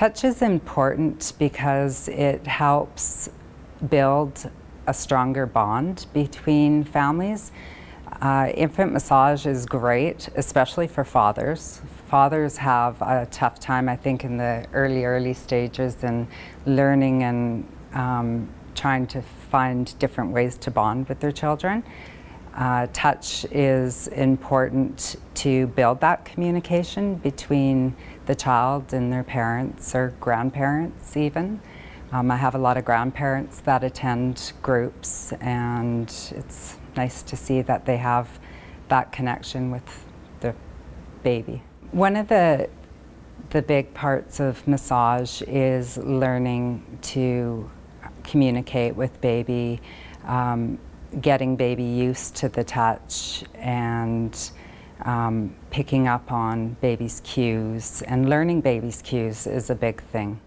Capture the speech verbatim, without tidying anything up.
Touch is important because it helps build a stronger bond between families. Uh, infant massage is great, especially for fathers. Fathers have a tough time, I think, in the early, early stages in learning and um, trying to find different ways to bond with their children. Uh, touch is important to build that communication between the child and their parents or grandparents even. Um, I have a lot of grandparents that attend groups, and it's nice to see that they have that connection with their baby. One of the, the big parts of massage is learning to communicate with baby, um, getting baby used to the touch, and um, picking up on baby's cues, and learning baby's cues is a big thing.